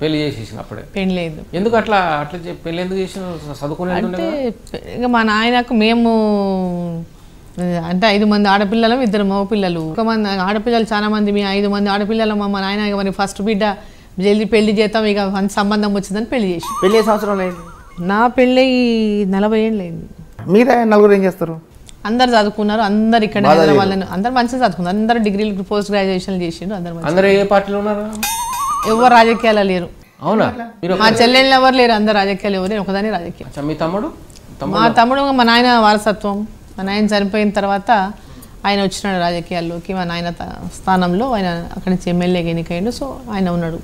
పెళ్లి చేసేసిన అప్పుడే. పెళ్ళలేదు. ఎందుకు అట్లా అట్లా పెళ్ళి ఎందుకు చేసిన చదువుకునే? మా నాయనకు మేము అంటే 5 మంది ఆడపిల్లలు, 2 మగపిల్లలు. ఒక మంది ఆడపిల్లలు చాలా మంది, మీ 5 మంది ఆడపిల్లలు. మా నాయన మరి ఫస్ట్ బిడ్డ జల్దీ పెళ్లి చేస్తాం, ఇక సంబంధం వచ్చిందని పెళ్లి చేసి. పెళ్ళి సంవత్సరం లేదు, నా పెళ్ళి 40 ఏళ్ళు అయింది. మీద నలుగురు ఏం చేస్తారు? అందరు చదువుకున్నారు, అందరు ఇక్కడ వాళ్ళని అందరు మంచిగా చదువుకున్నారు, అందరు డిగ్రీలు పోస్ట్ గ్రాడ్యుయేషన్ చేసిండ్రు. అందరు ఏ పార్టీలో ఉన్నారు? ఎవరు రాజకీయాలు లేరు. అవునా? మా చెల్లెళ్ళు ఎవరు లేరు, అందరు రాజకీయాలు. ఎవరు? ఒకదాని రాజకీయాలు. మీ తమ్ముడు? మా తమ్ముడు మా నాయన వారసత్వం. మా నాయన చనిపోయిన తర్వాత ఆయన వచ్చినాడు రాజకీయాల్లోకి. మా నాయన స్థానంలో ఆయన అక్కడి నుంచి ఎమ్మెల్యేగా ఎన్నికయ్యాడు. సో ఆయన ఉన్నాడు.